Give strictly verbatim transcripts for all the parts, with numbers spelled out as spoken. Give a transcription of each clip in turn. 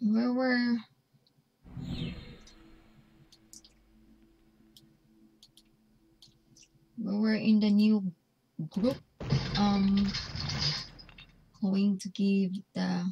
Where were... We were in the new group. Um, going to give the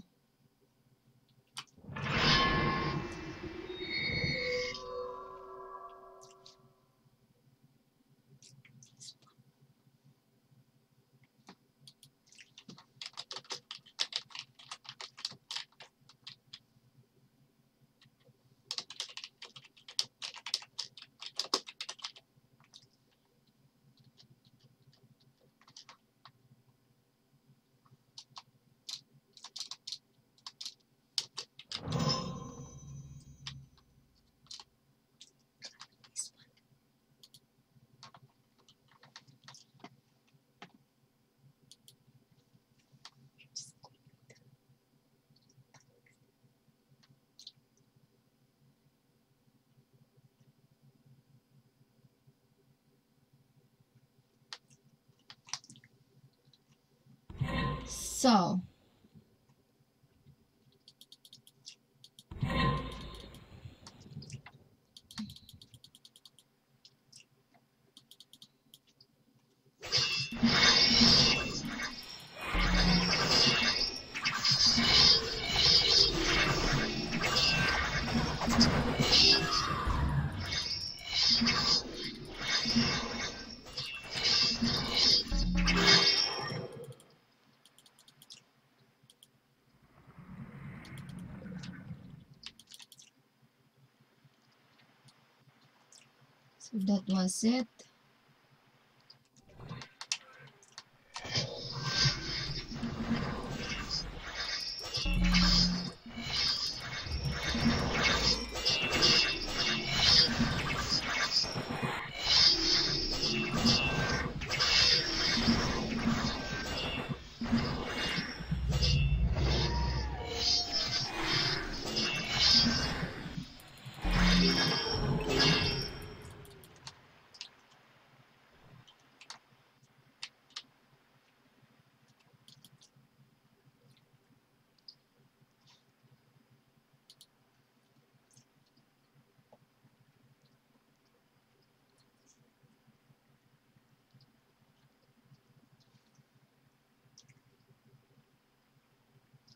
So, that was it.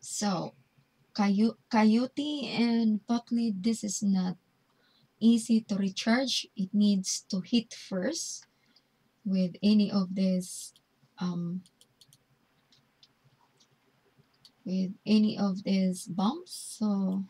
So, Coy Coyote and Potley, this is not easy to recharge. It needs to hit first with any of these, um, with any of these bombs. So,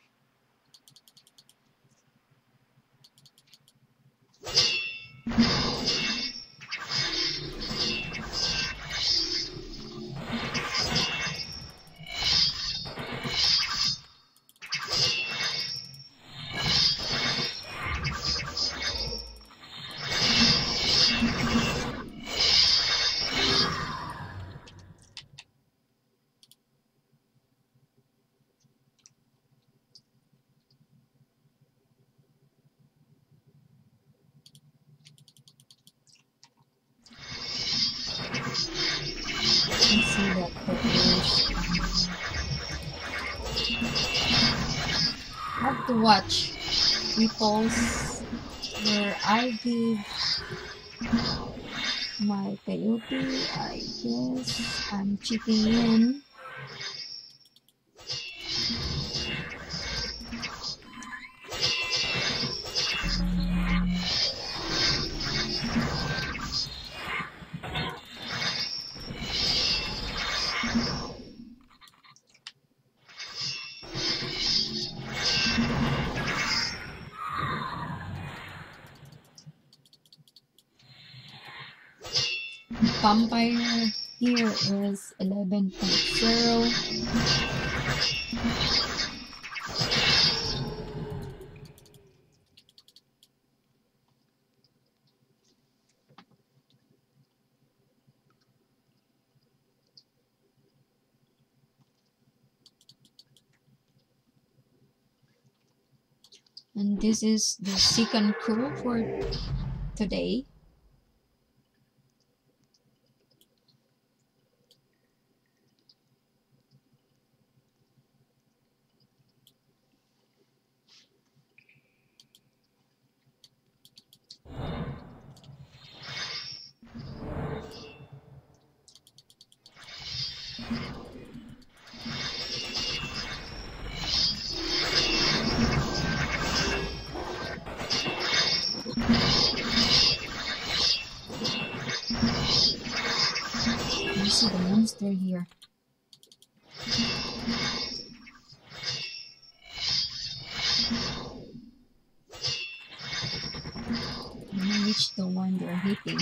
watch people's where I give my Coyote. I guess I'm checking in. Vampire here is eleven point zero. And this is the second crew for today. I see the monster here. Let me reach the one they're hitting.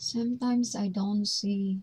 Sometimes I don't see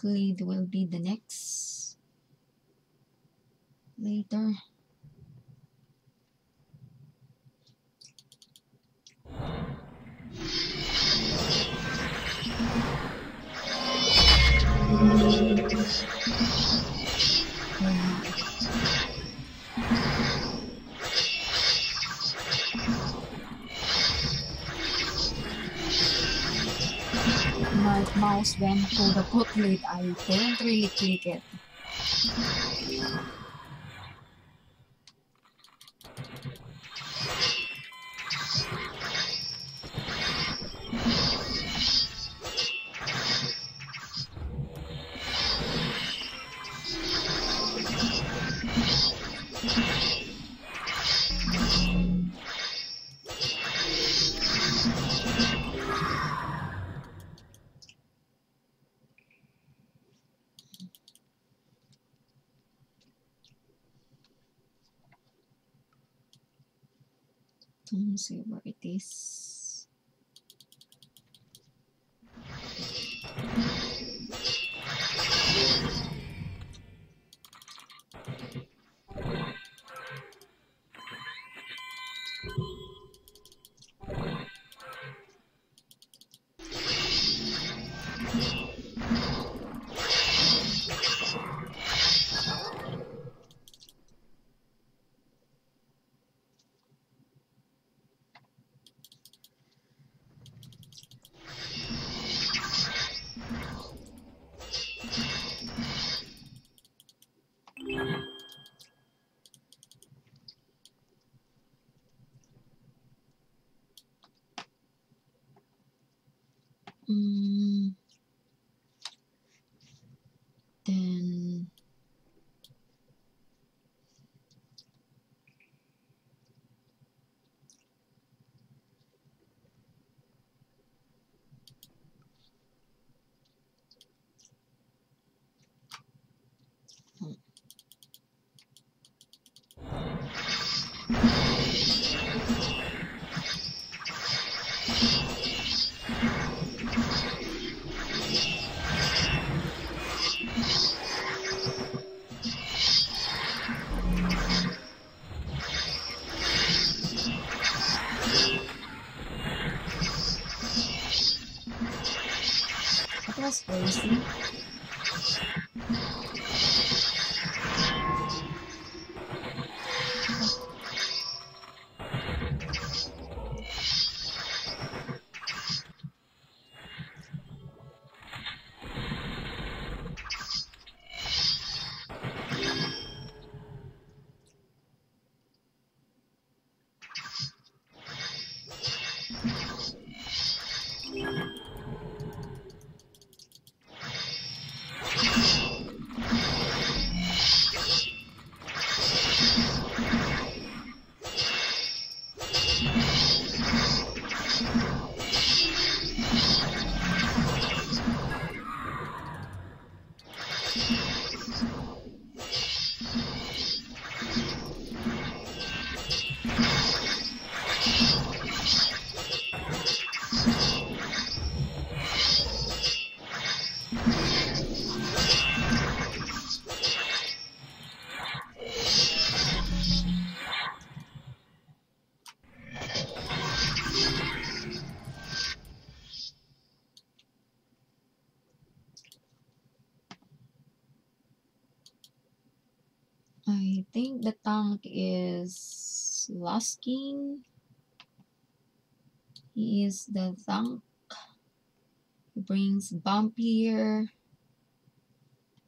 Potley will be the next later. Mouse went to the Potley, I couldn't really click it. don't see where it is. Then hmm. I think the tank is Last King. He is the tank. He brings bump here.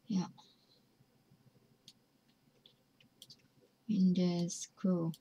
Yeah. And the screw.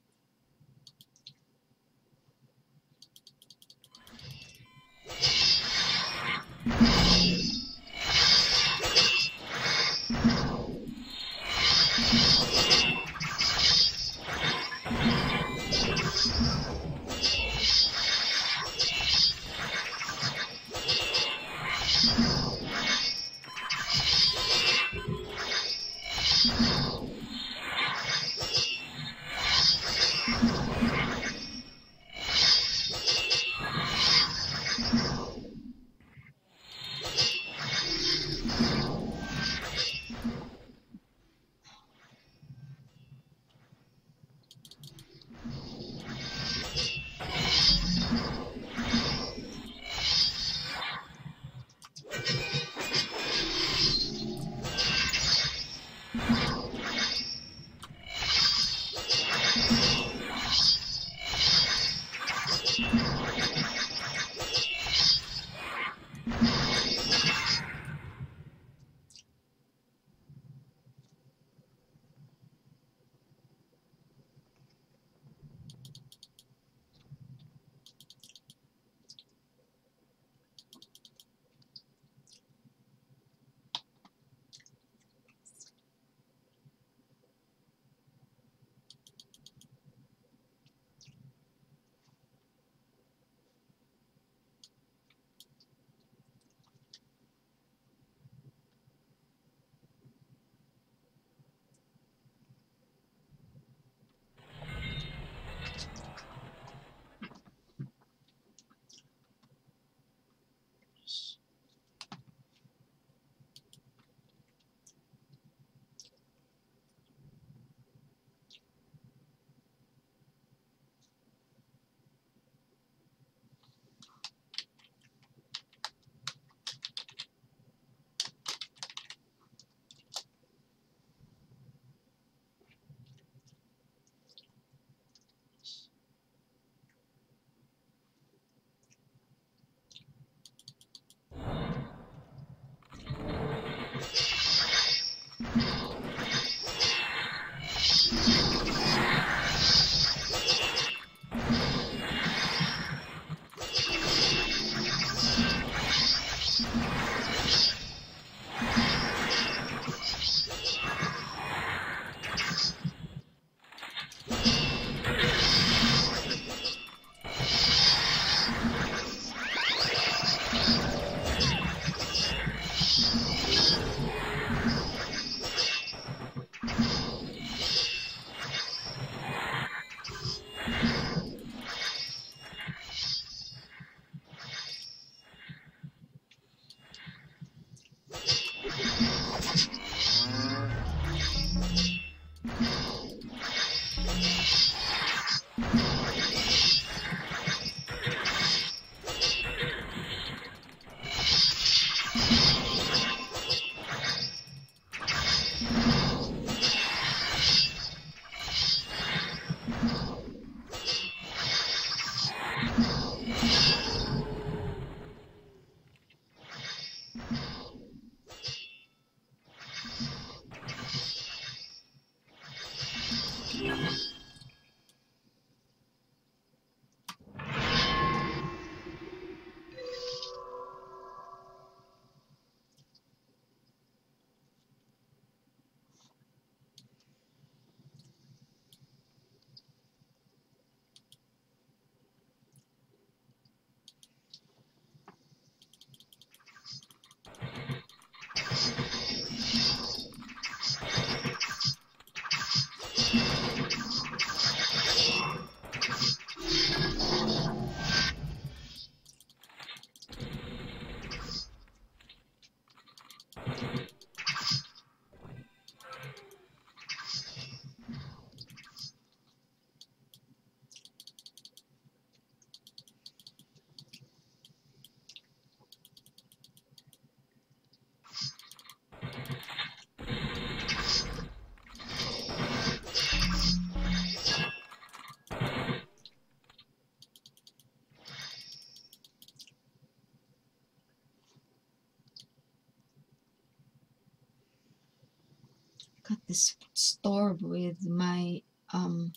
got this store with my um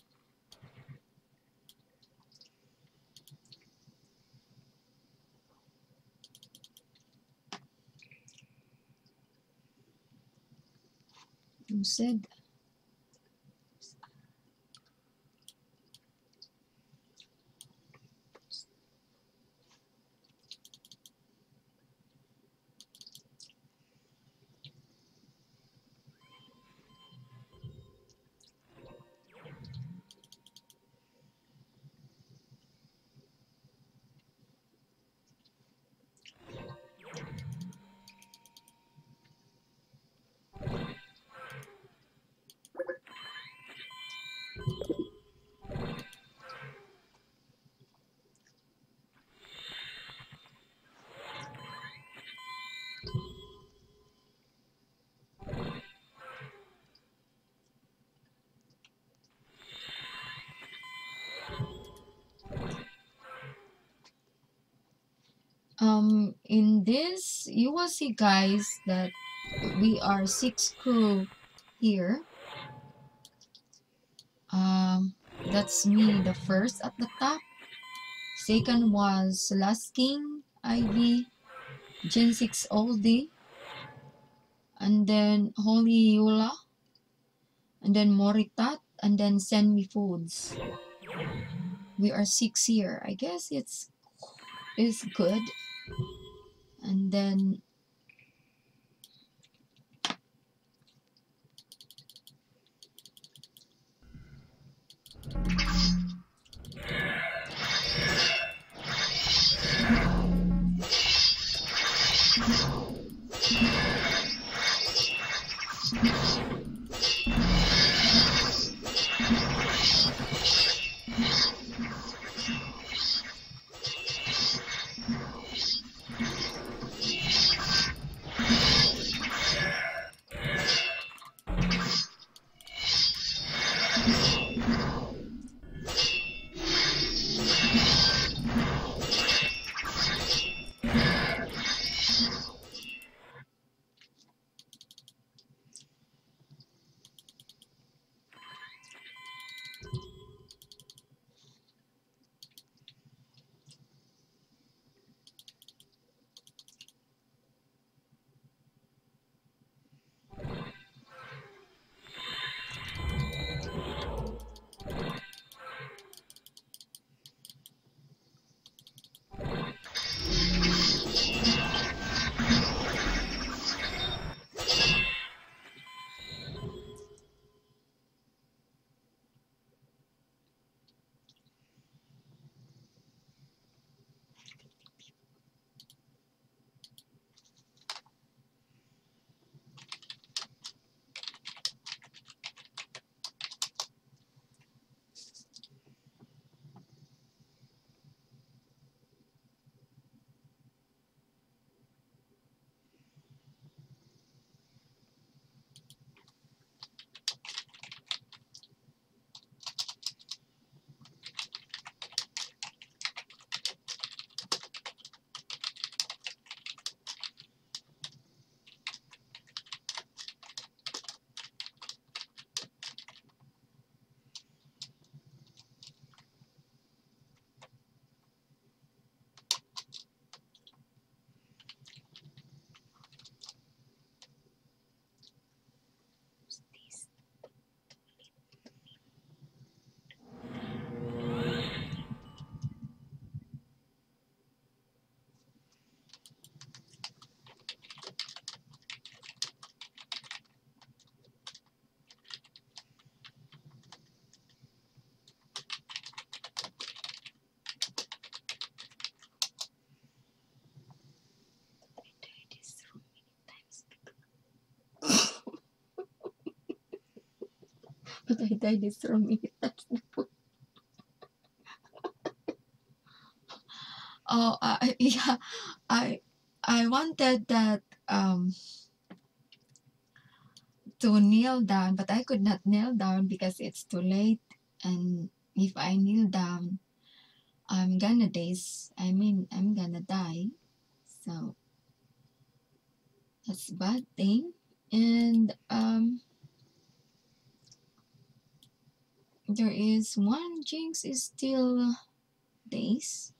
who said Um, in this, you will see, guys, that we are six crew here. Um, that's me, the first at the top. Second was Last King, four, Jinx, Oldie, and then Holy Eula, and then Moritat, and then Send Me Foods. We are six here. I guess it's it's good. And then But I died this from me. That's the point. Oh, uh, yeah. I I wanted that um to kneel down, but I could not kneel down because it's too late. And if I kneel down, I'm gonna daze. I mean, I'm gonna die. So that's a bad thing. And um. there is one Jinx is still days.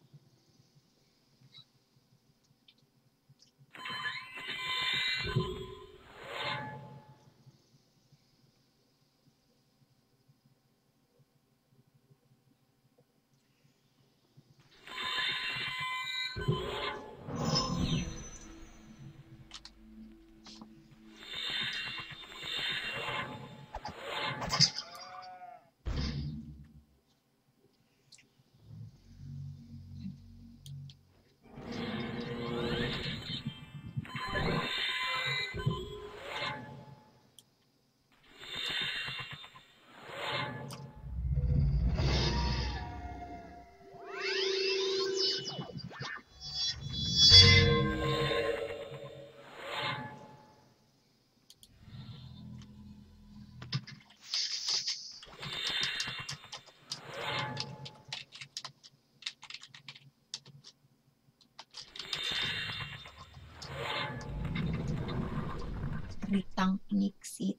Ritang Nixit.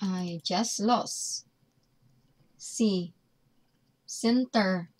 I just lost. C. Center.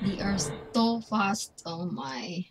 They are so fast, oh my.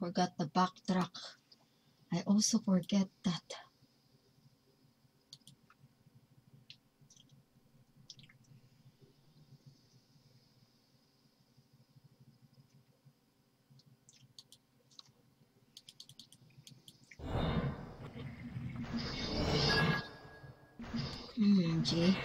Forgot the backtrack. I also forget that. Hmm, gee.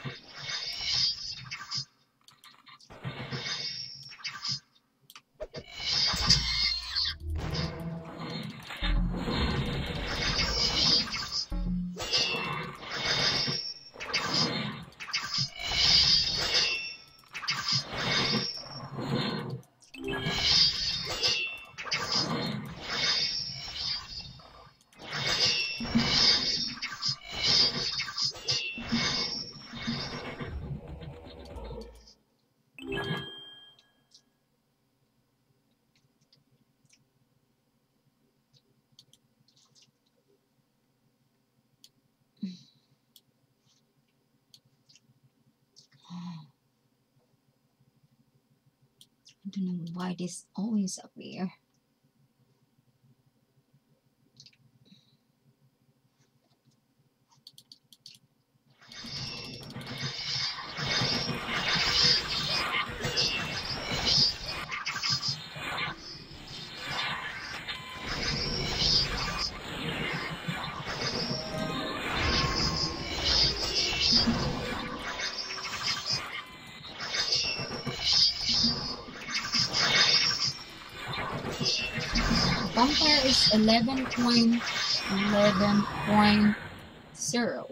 I don't know why this always up here. Vampire is eleven point eleven point zero.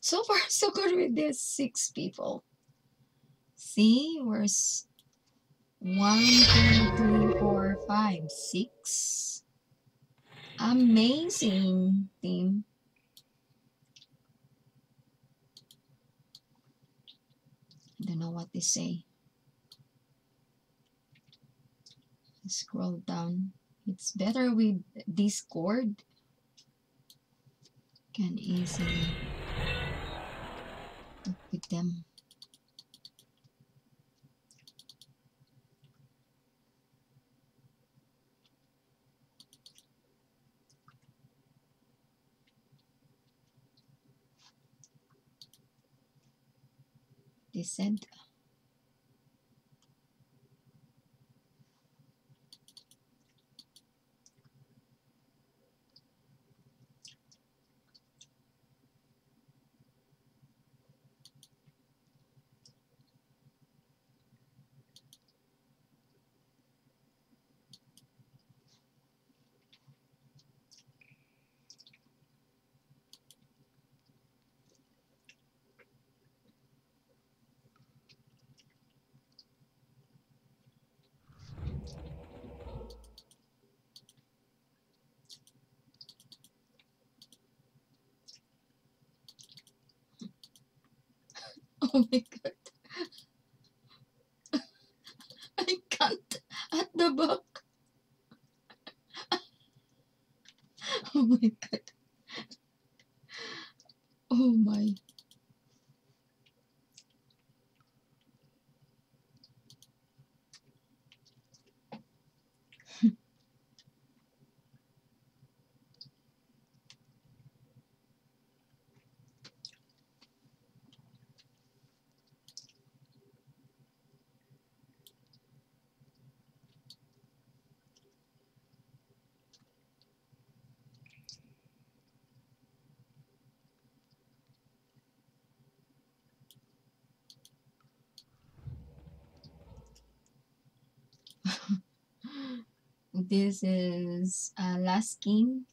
So far, so good with this. Six people. See, where's one, two, three, four, five, six. Amazing team. I don't know what they say. Scroll down. It's better with Discord. Can easily talk with them. They said oh my god. I can't at the back. Oh my god. Oh my. This is uh, Last King.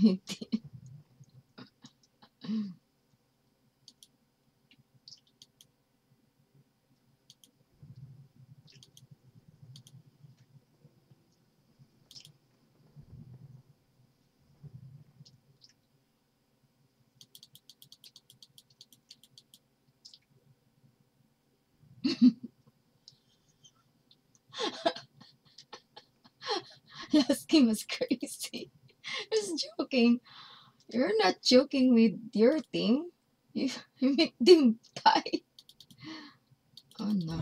Hindi. Last game was crazy. Just joking. You're not joking with your team. You make them die. Oh no.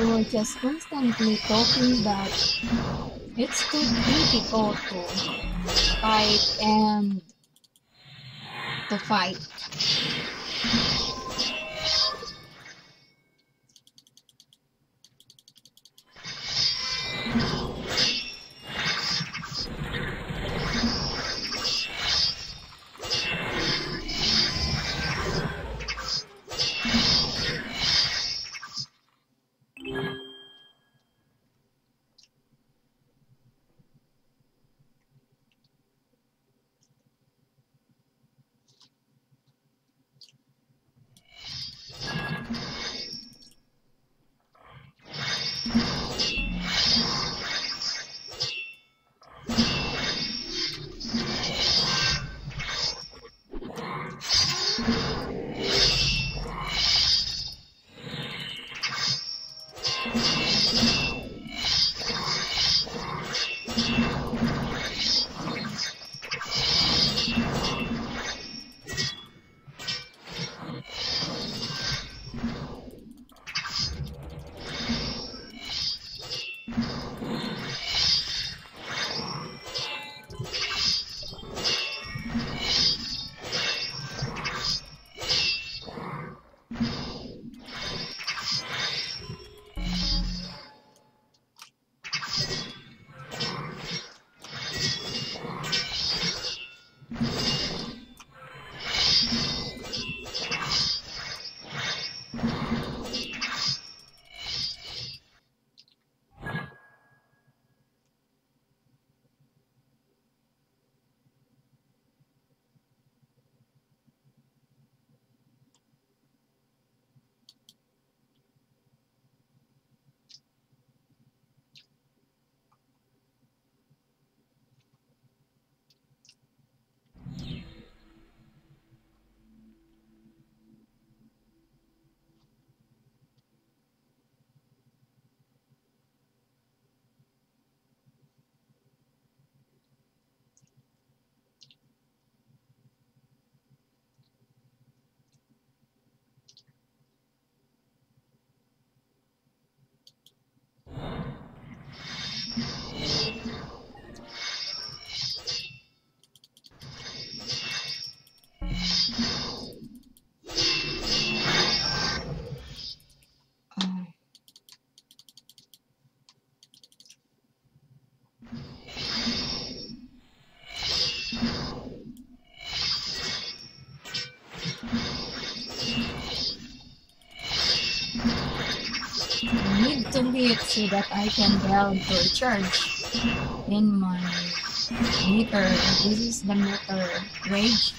You're just constantly talking that it's too difficult to fight and to fight. need to hit so that I can down to a charge in my meter. This is the meter rage.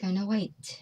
Gonna wait.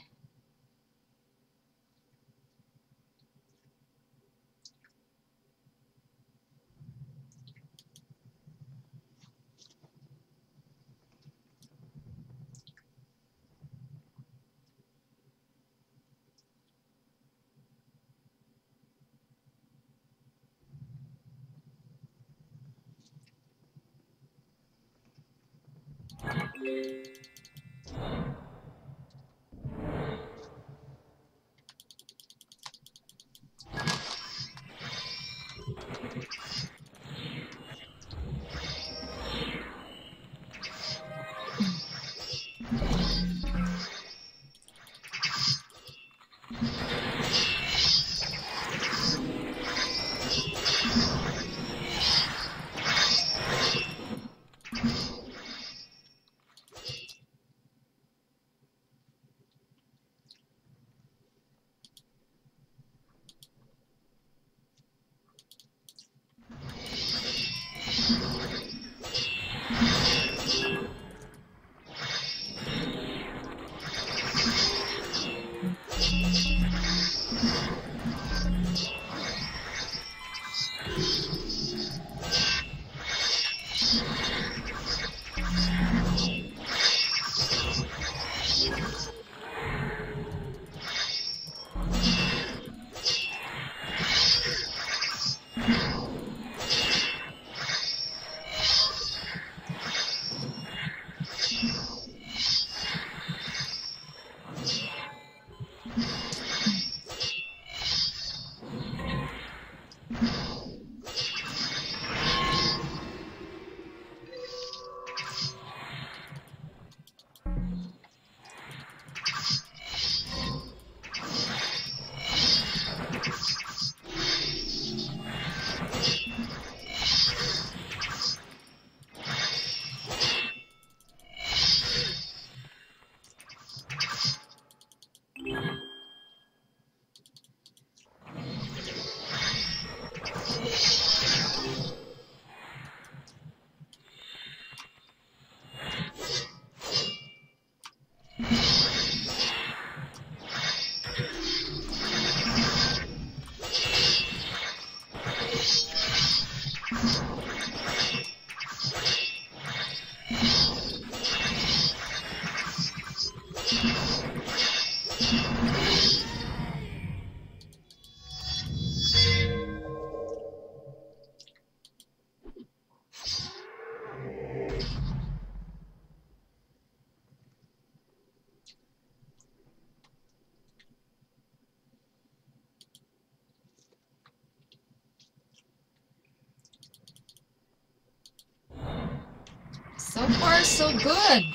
So far, so good.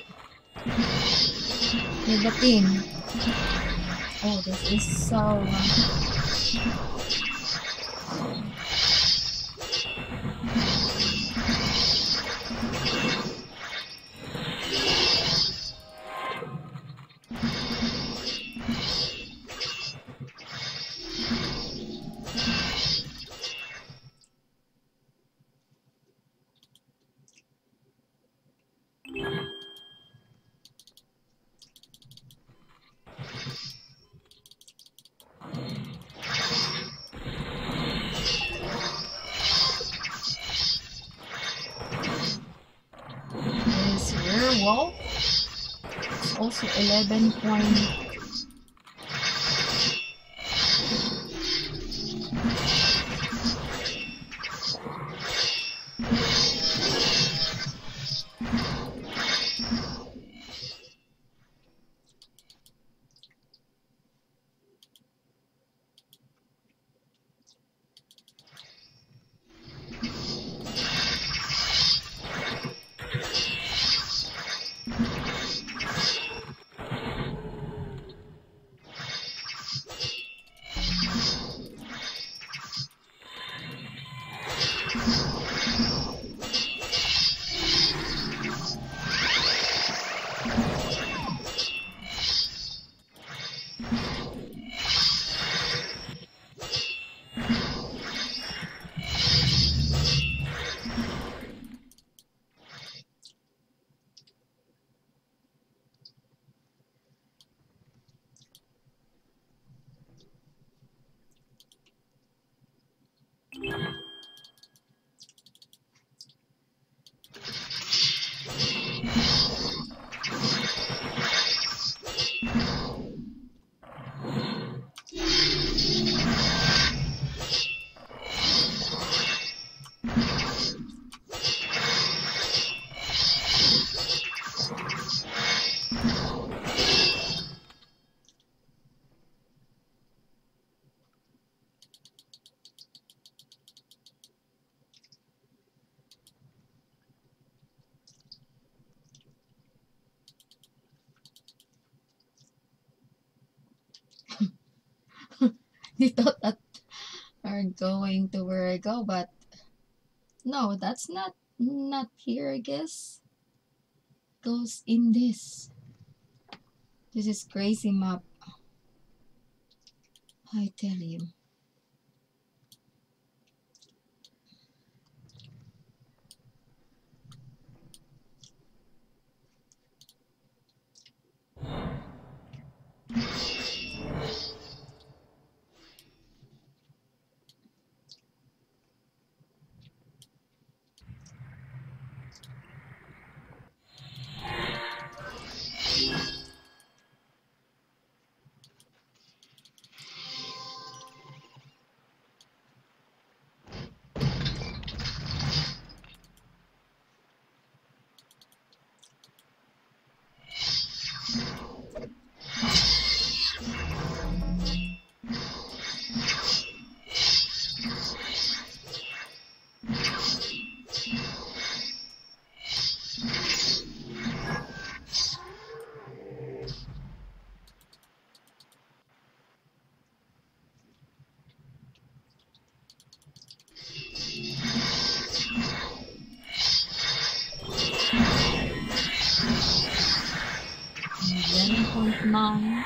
With the team. Oh, this is so... eleven point. I thought that are going to where I go, but no, that's not not here. I guess goes in this. This is crazy map. I tell you. Mom.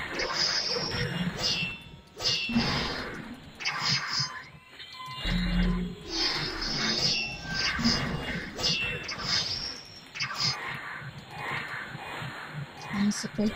I'm supposed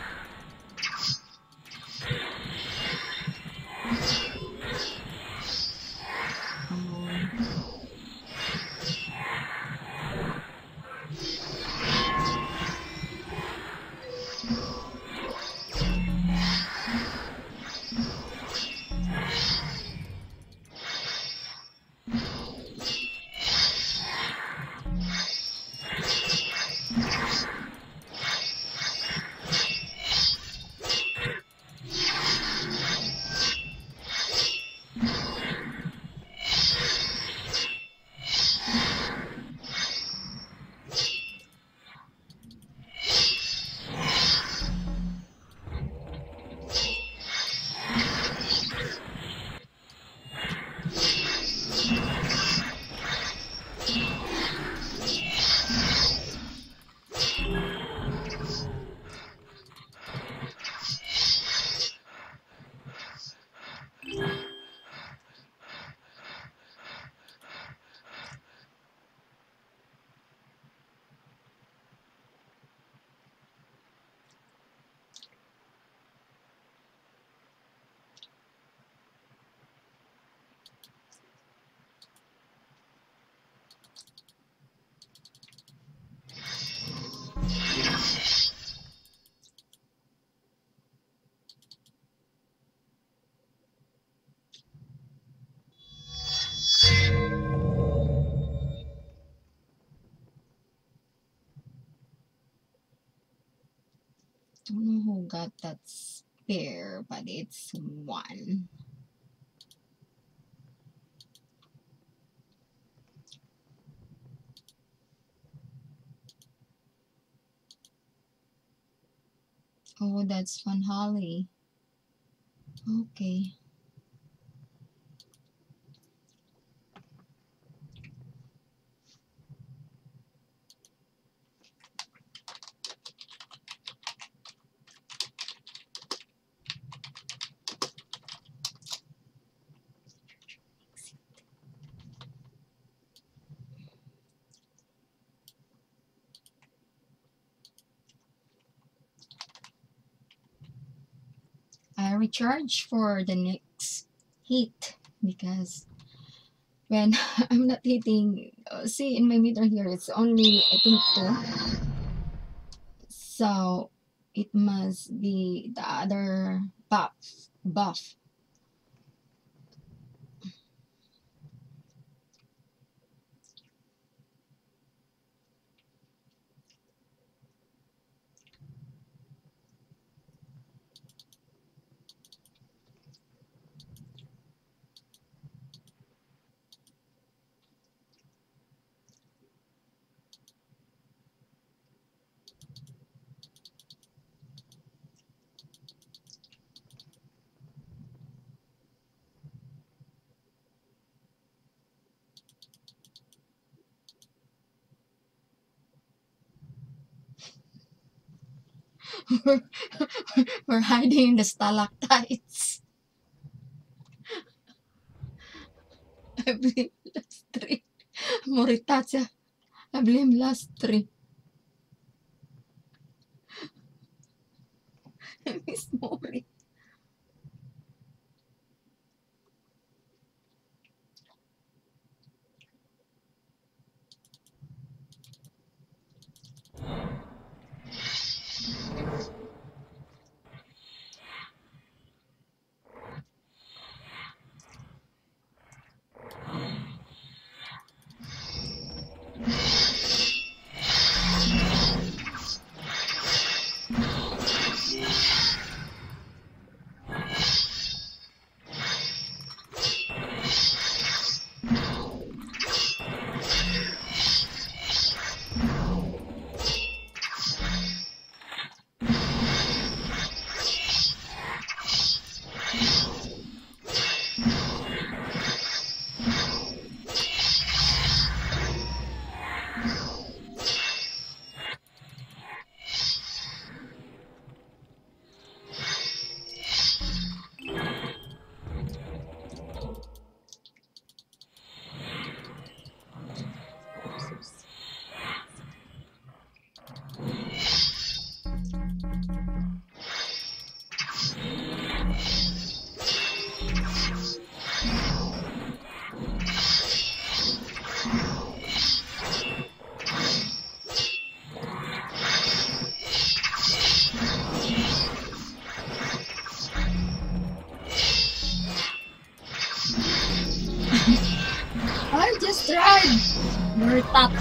don't know who got that spare, but it's one. Oh, that's Van Holly. Okay. Recharge for the next hit, because when I'm not hitting, see in my meter here it's only I think two, so it must be the other buff buff. We're, we're hiding in the stalactites. I blame last three. Moritat, I blame last three. I miss Mori. Moritat.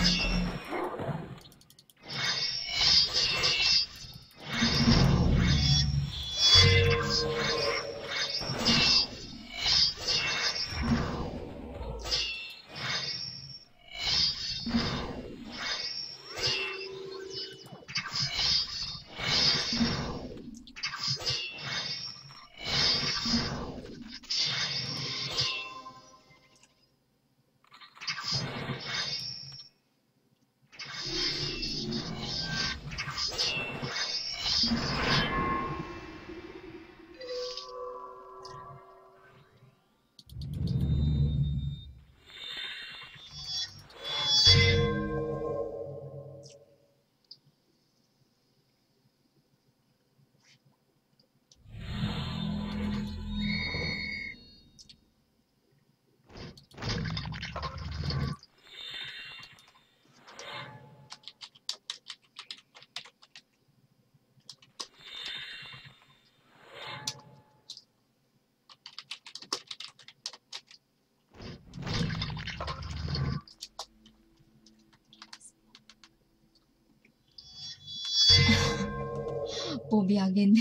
pobiyagin.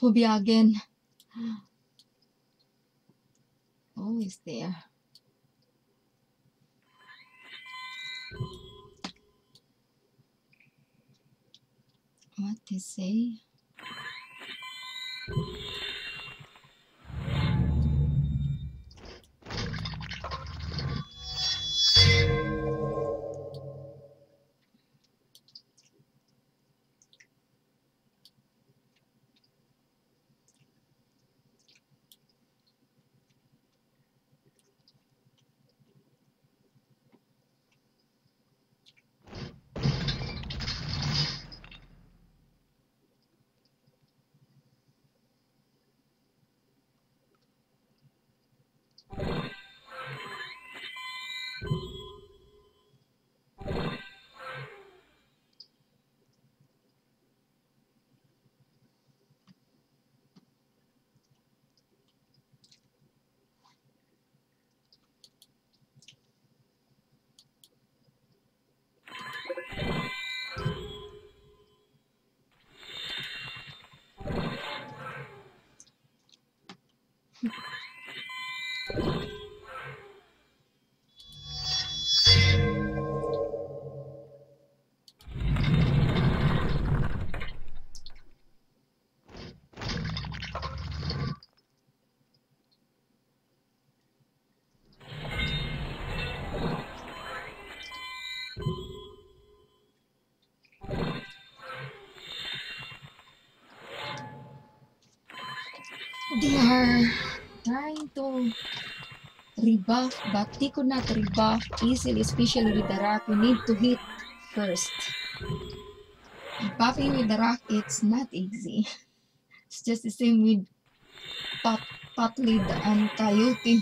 Pobiyagin. Always there. What they say? They are trying to rebuff, but they could not rebuff easily, especially with the rock. You need to hit first. Buffing with the rock, it's not easy. It's just the same with Pot, Potley and Coyote.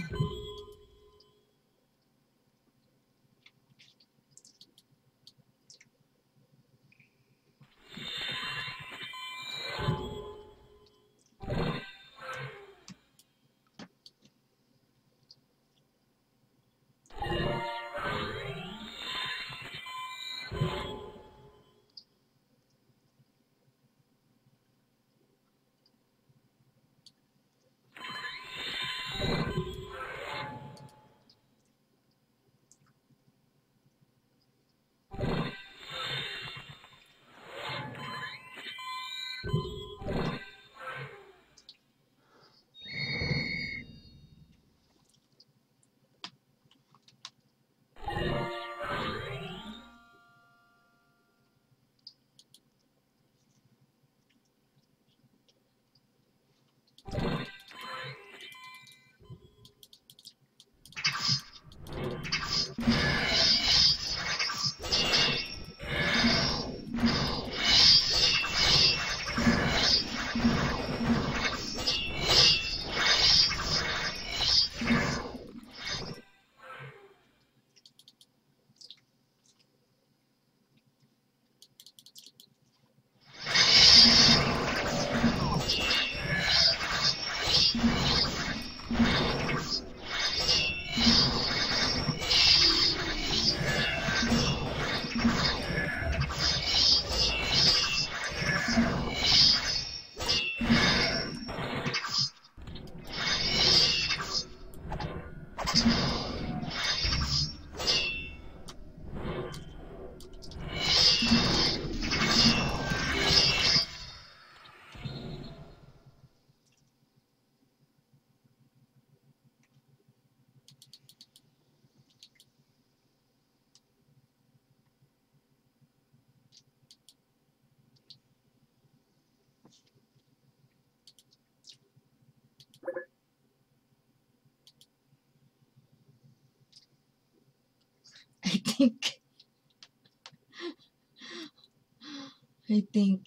I think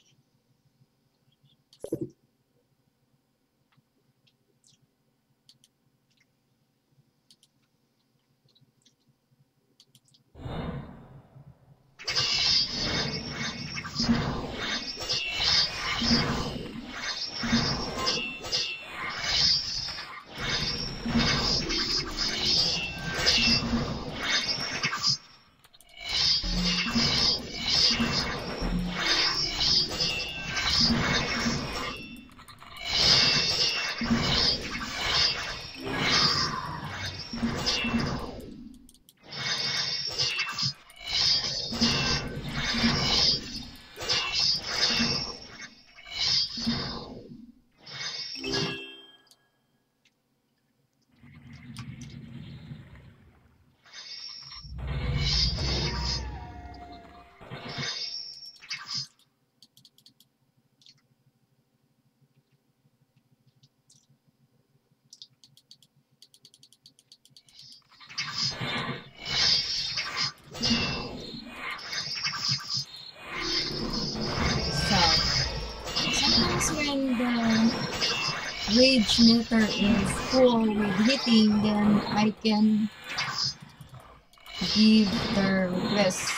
rage meter is full with hitting, then I can give the request.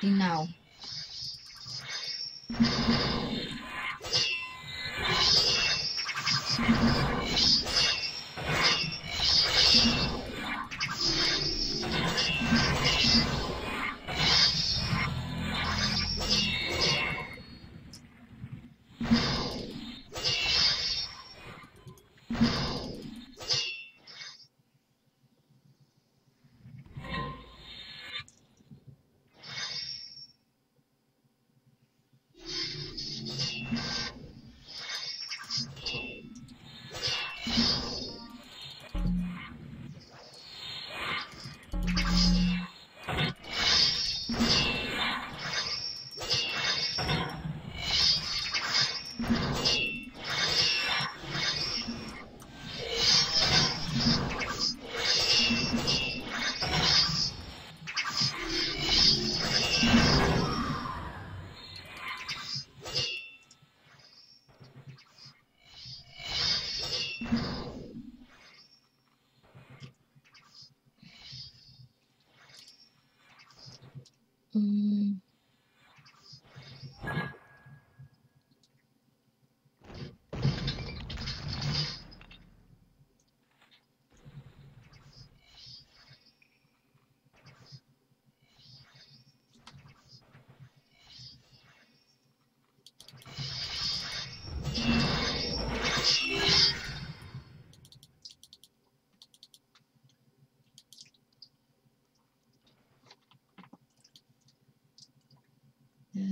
Now.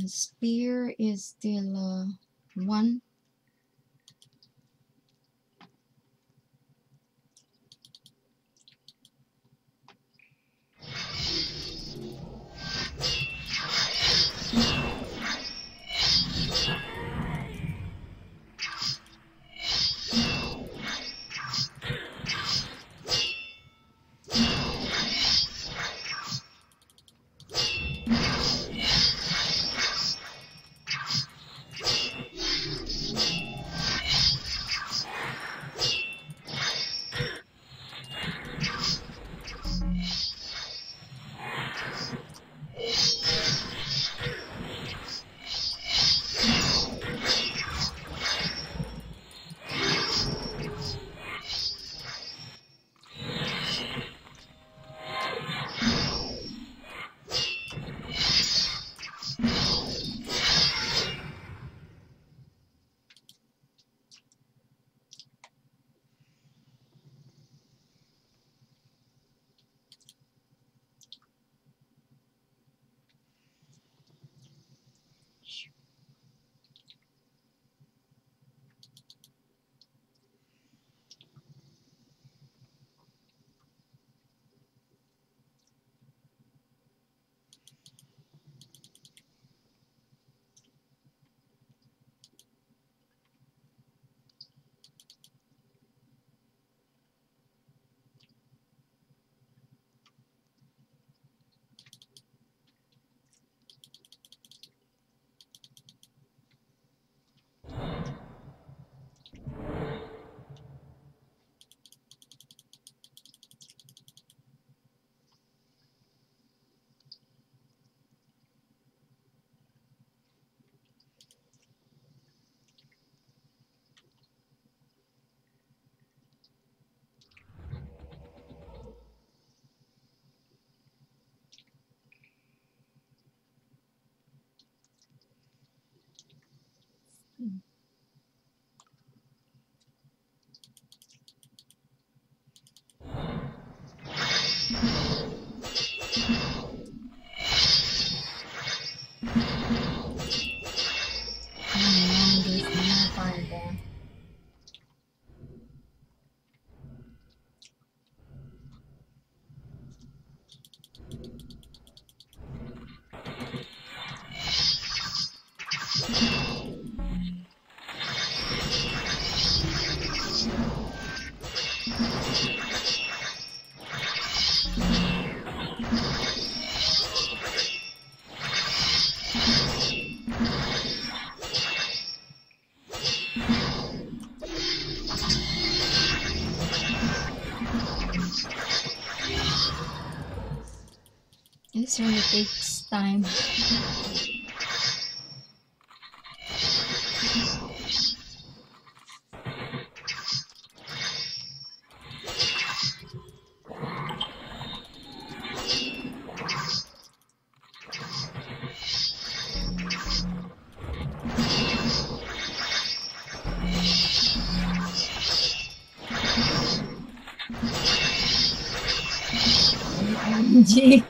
Spear is still uh, one. This really takes time. Gee.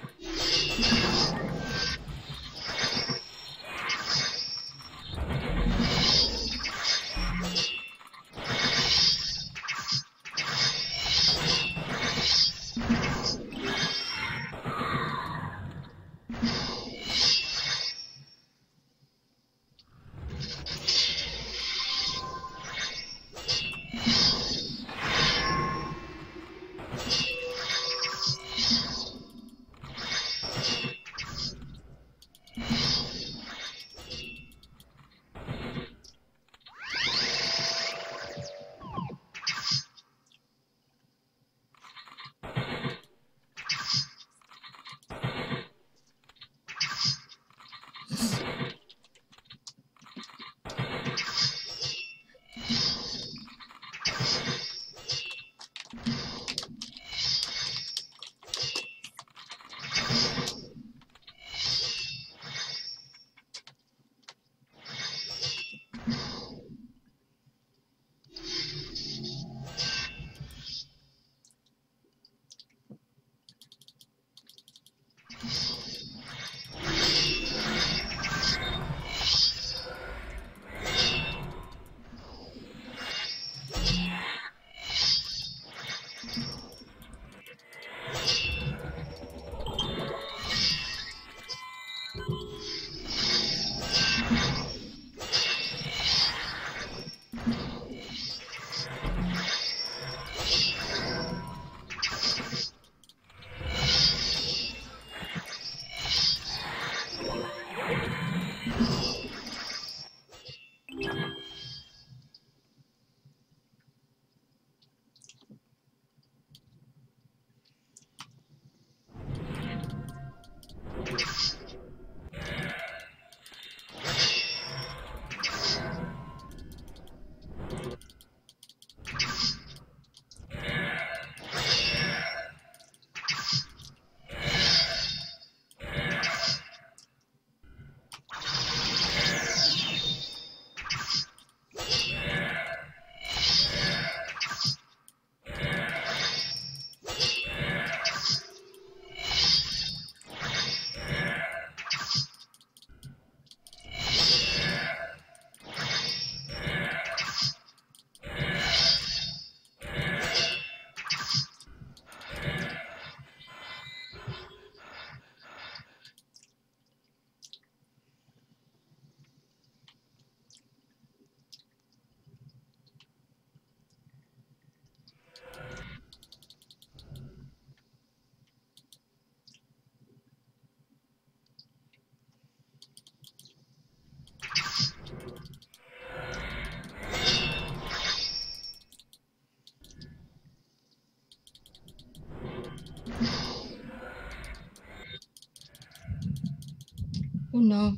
Oh no.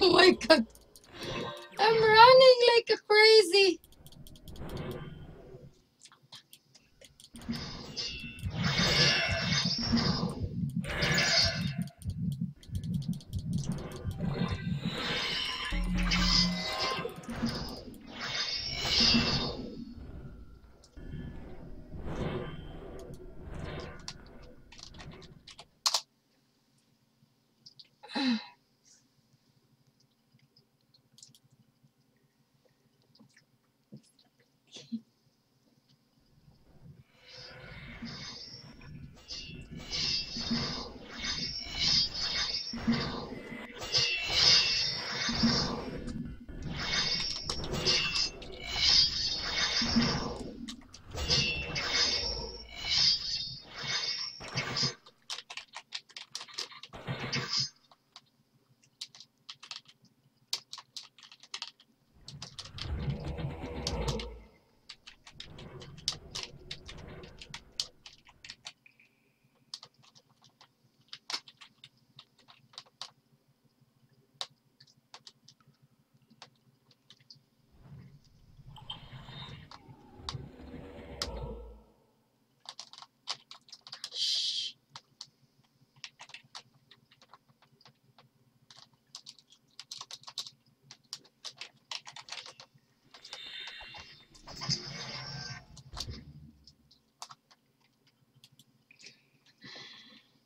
Oh my god. I'm running like a crazy.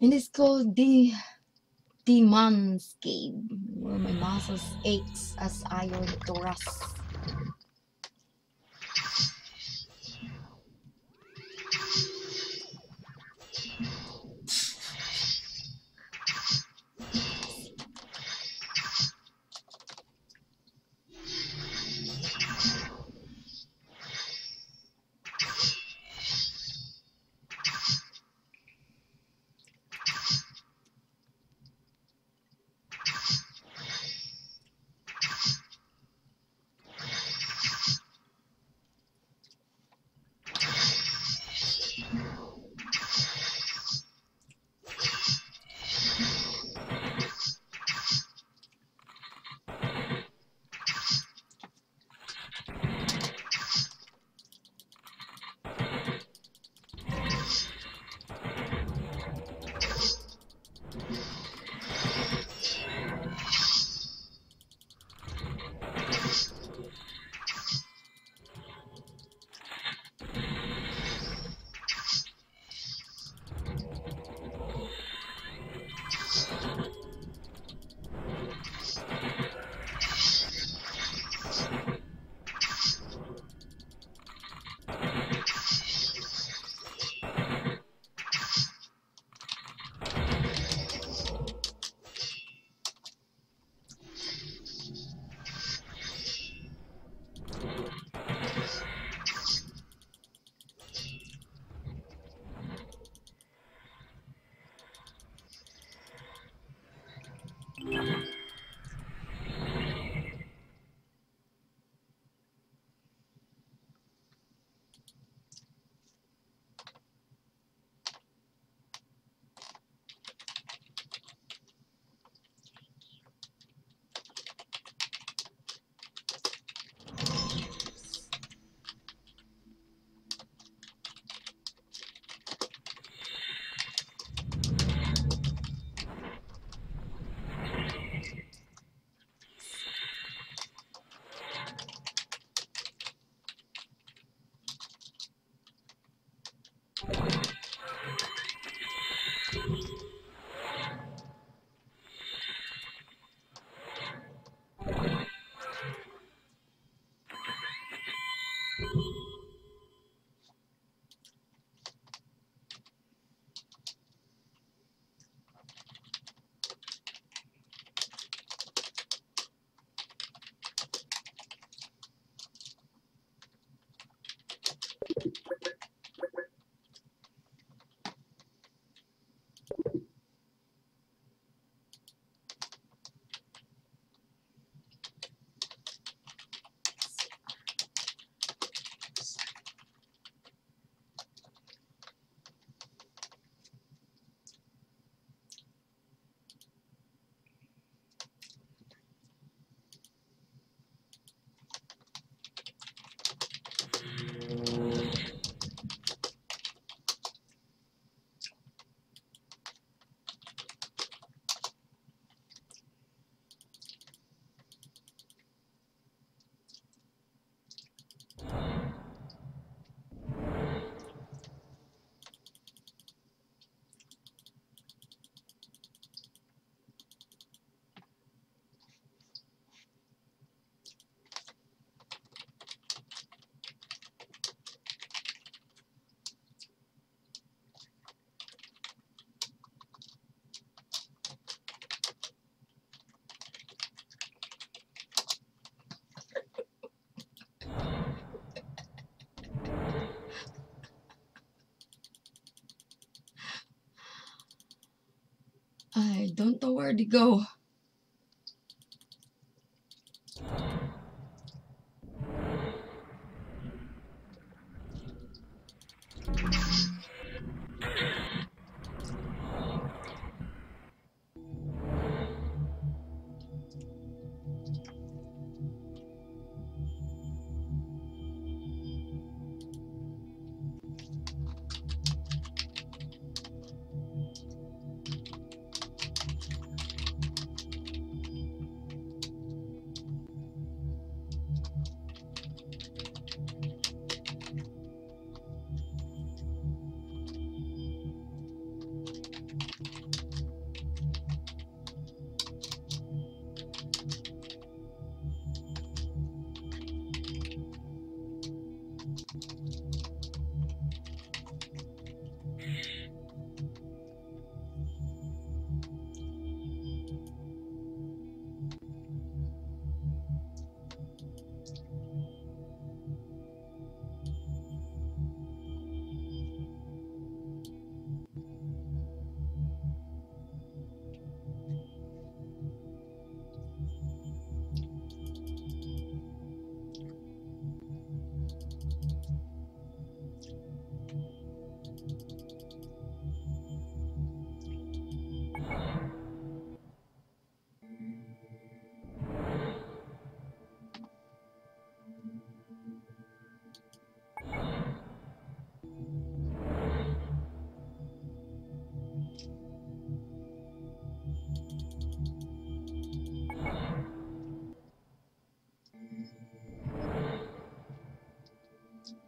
And it's called The Demon's game, where my muscles aches as iron thrust. don't know where to go.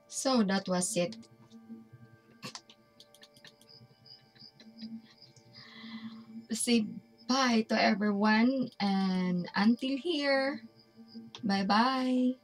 So that was it. Say bye to everyone, and until here, bye bye.